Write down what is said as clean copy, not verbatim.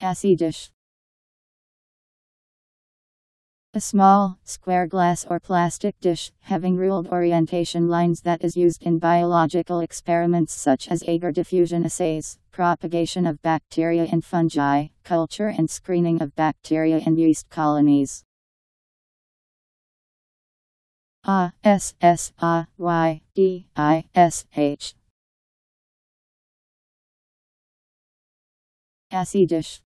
Acid dish. A small, square glass or plastic dish, having ruled orientation lines that is used in biological experiments such as agar diffusion assays, propagation of bacteria and fungi, culture and screening of bacteria and yeast colonies. Acid dish.